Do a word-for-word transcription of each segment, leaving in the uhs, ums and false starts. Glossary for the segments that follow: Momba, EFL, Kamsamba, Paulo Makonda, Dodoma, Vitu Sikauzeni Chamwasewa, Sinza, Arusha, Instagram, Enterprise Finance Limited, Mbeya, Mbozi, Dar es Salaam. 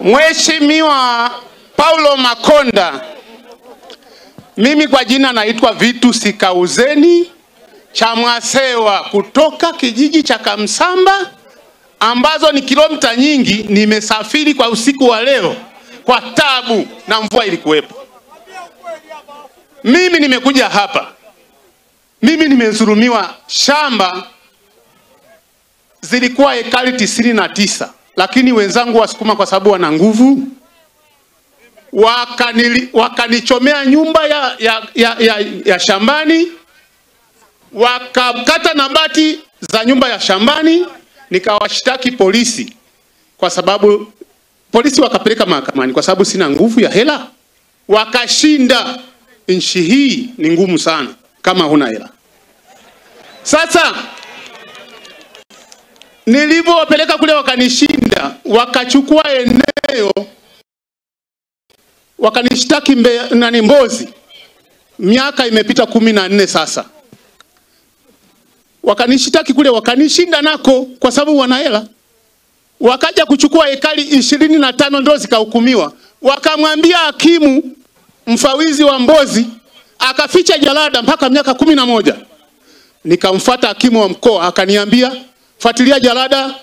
Mheshimiwa Paulo Makonda, mimi kwa jina naitwa Vitu Sikauzeni Chamwasewa kutoka kijiji cha Kamsamba, ambazo ni kilomita nyingi. Nimesafiri kwa usiku wa leo kwa tabu na mvua ilikuwepo. Mimi nimekuja hapa, mimi nimezurumiwa. Shamba zilikuwa hekari tisini na tisa, lakini wenzangu wasukuma, kwa sababu wana nguvu, wakani wakanichomea nyumba ya ya, ya ya ya shambani, wakakata na bati za nyumba ya shambani. Nikawashtaki polisi, kwa sababu polisi wakapeleka mahakamani kwa sababu sina nguvu ya hela. Wakashinda. Nchi hii ni ngumu sana kama huna hela. Sasa nilipowapeleka kule wakanishinda, wakachukua eneo, wakanishtaki Mbeya na Mbozi. Miaka imepita kumi na nne sasa. Wakanishitaki kule, wakanishinda nako kwa sababu wana hela. Wakaja kuchukua ekari ishirini na tano ndio zikahukumiwa. Wakamwambia hakimu mfawizi wa Mbozi, akaficha jalada mpaka miaka kumi na moja. Nikamfuata hakimu wa mkoa, akaniambia fuatilia jalada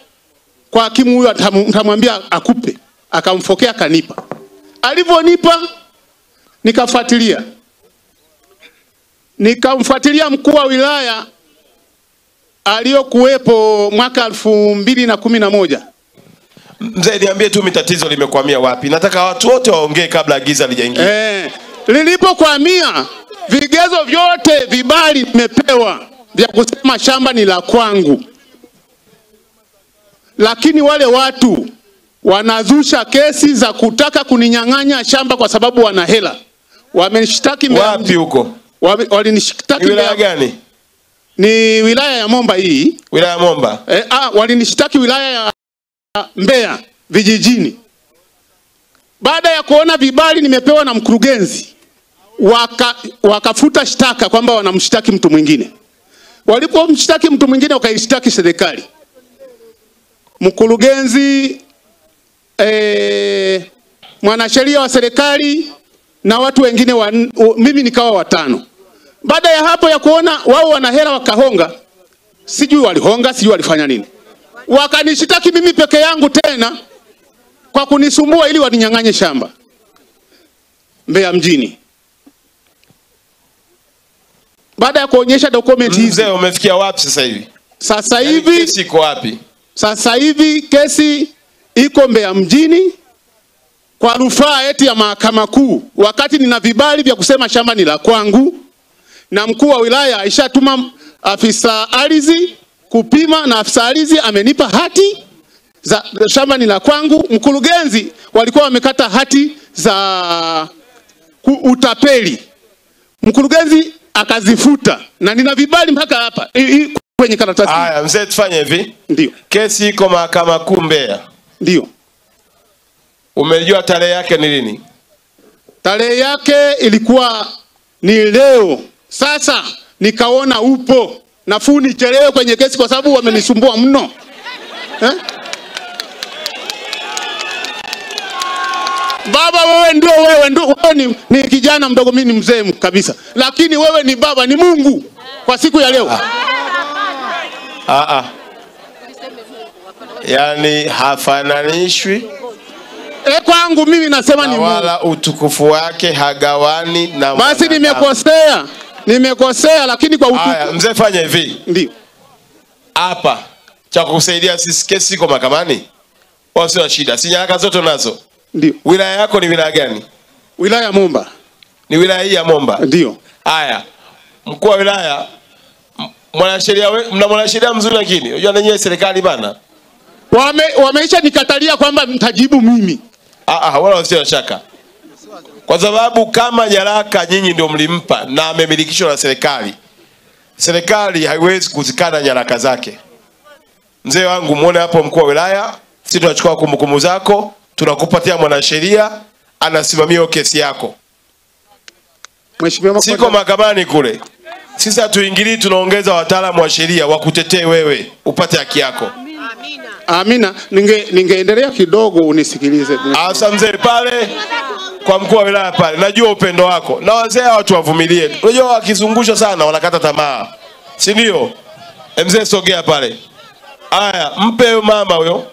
kwa hakimu huyo, atamwambia akupe. Akamfokea, akanipa. Alivyonipa nikafuatilia. Nikamfuatilia mkuu wa wilaya aliyokuwepo mwaka elfu mbili na kumi na moja. Mzee, niambie tu mitatizo limekwamia wapi. Nataka watu wote waongee kabla giza lijaingia. Eh, lilipokwamia, vigezo vyote, vibali nimepewa vya kusema shamba ni la kwangu. Lakini wale watu wanazusha kesi za kutaka kuninyang'anya shamba kwa sababu wana hela. Wamenishtaki wapi huko? Wamenishtaki wilaya gani? Ni wilaya ya Momba hii. Wilaya ya Momba. Eh, ah, walinishtaki wilaya ya Mbeya vijijini. Baada ya kuona vibali nimepewa na mkurugenzi, waka wakafuta shtaka kwamba wanamshtaki mtu mwingine. Walipomshtaki mtu mwingine, wakaishtaki serikali. Mkurugenzi, eh, mwanasheria wa serikali na watu wengine wa, mimi nikawa watano. Baada ya hapo ya kuona wao wana hela, wakahonga. Sijui walihonga, sijui walifanya nini. Wakanishitaki mimi peke yangu tena kwa kunisumbua ili waninyang'anye shamba Mbeya mjini. Baada ya kuonyesha dokumenti hizi. Mzee, umefikia wapi sasa hivi? Sasa hivi kesi iko wapi? Sasa hivi kesi iko Mbeya mjini kwa rufaa eti ya mahakama kuu, wakati nina vibali vya kusema shamba ni la kwangu. Na mkuu wa wilaya aishatuma afisa ardhi kupima, na afisa ardhi amenipa hati za shamba ni la kwangu. Mkurugenzi walikuwa wamekata hati za utapeli, mkurugenzi akazifuta, na nina vibali mpaka hapa kwenye karatasi. Haya mzee, tufanye hivi. Ndio. Kesi iko mahakama kuu Mbeya. Ndio. Umejua tarehe yake ni lini? Tarehe yake ilikuwa ni leo. Sasa nikaona upo nafuu nichelewe kwenye kesi kwa sababu wamenisumbua mno. Eh? Baba wewe ndio wewe ndio wewe ni, ni kijana mdogo, mimi ni mzee kabisa. Lakini wewe ni baba, ni Mungu kwa siku ya leo. Ah ah. Yaani hafananishwi. E, kwangu mimi nasema ni Mungu. Wala utukufu wake hagawani na. Basi nimekosea. Nimekosea, lakini kwa utukufu. Haya mzee, fanya hivi. Ndio. Hapa cha kukusaidia sisi, kesi iko mahakamani. Wasi na shida. Si nyaraka zote nazo. Ndio. Wilaya yako ni wilaya gani? Wilaya Momba. Ni wilaya hii ya Momba. Ndio. Haya. Mkuu wa wilaya, mwanasheria wewe, mna mwanasheria mzuri lakini unajua nyenye serikali bana. Wame wameisha nikatalia kwamba mtajibu mimi. Ah ah, wala wasio shaka. Kwa sababu kama nyaraka nyinyi ndio mlimpa na amemilikishwa na serikali, serikali haiwezi kuzikana nyaraka zake. Mzee wangu, muone hapo mkuu wa wilaya, sisi tunachukua kumbukumbu zako, tunakupatia mwanasheria anasimamia kesi yako. Mheshimiwa Makonda, siko mahakamani kule. Sisi hatuingilii, tunaongeza wataalamu wa sheria wakutetee wewe upate haki yako. Amina. Amina, ninge ningeendelea kidogo unisikilize. Afisa mzee pale kwa mkuu wa wilaya pale, najua upendo wako. Na wazee watu wavumilie. Unajua wakizungusha sana wanakata tamaa. Si ndio? Mzee sogea pale. Haya, mpe mama huyo.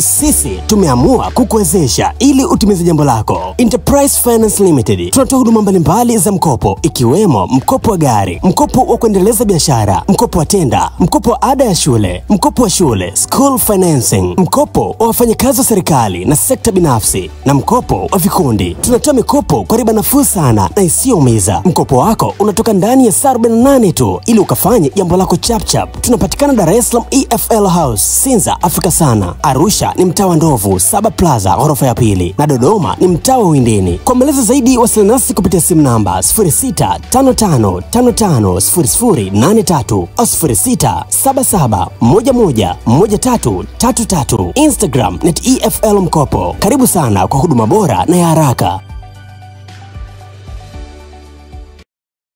Sisi tumeamua kukuwezesha ili utimize jambo lako. Enterprise Finance Limited tunatoa huduma mbalimbali za mkopo, ikiwemo mkopo wa gari, mkopo wa kuendeleza biashara, mkopo wa tenda, mkopo wa ada ya shule, mkopo wa shule, school financing, mkopo wa wafanyakazi wa serikali na sekta binafsi, na mkopo wa vikundi. Tunatoa mikopo kwa riba nafuu sana na isiyoumiza. Mkopo wako unatoka ndani ya saa arobaini na nane tu ili ukafanye jambo lako chap chap. Tunapatikana Dar es Salaam E F L House, Sinza Afrika Sana. Arusha ni mtaa wa Ndovu, Saba Plaza, ghorofa ya pili. Na Dodoma ni mtaa wa Windeni. Kwa maelezo zaidi wasiliana nasi kupitia simu namba sifuri sita tano tano tano tano sifuri sifuri nane tatu au sifuri sita saba saba moja moja moja tatu tatu tatu. Instagram net E F L Mkopo. Karibu sana kwa huduma bora na ya haraka.